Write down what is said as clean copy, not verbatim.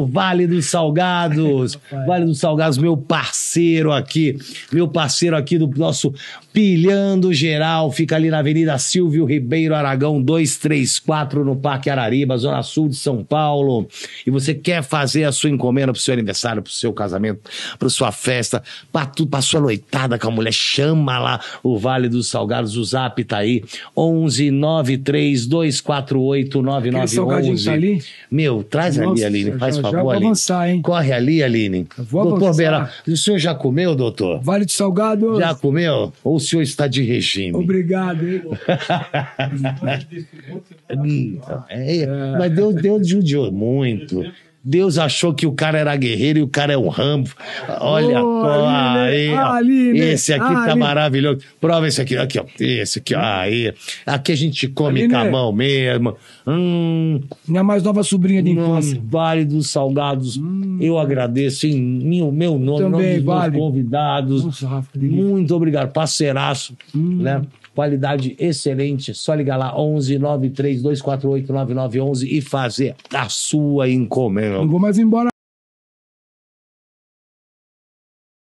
Vale dos Salgados, Vale dos Salgados, meu parceiro aqui do nosso Pilhando Geral, fica ali na Avenida Silvio Ribeiro Aragão, 234, no Parque Arariba, Zona Sul de São Paulo. E você quer fazer a sua encomenda pro seu aniversário, pro seu casamento, pra sua festa, pra sua noitada com a mulher, chama lá o Vale dos Salgados, o zap tá aí, 11 93 248 9911. Meu, traz ali, Aline, faz favor. Já vou avançar, hein? Corre ali, Aline. Doutor Beira, o senhor já comeu, doutor? Vale dos Salgados. Já comeu? Ou o senhor está de regime? Obrigado, hein? Mas Deus judiou muito. Deus achou que o cara era guerreiro e o cara é um Rambo. Olha, aí, Aline, esse aqui tá maravilhoso. Prova esse aqui, ó. Esse aqui, ó. Aí. Aqui a gente come Aline, com a mão mesmo. Minha mais nova sobrinha de infância. Vale dos Salgados. Eu agradeço em meu nome, em nome dos meus convidados. Nossa, muito obrigado, parceiraço, né? Qualidade excelente, só ligar lá 11 93 248 9911 e fazer a sua encomenda. Não vou mais embora.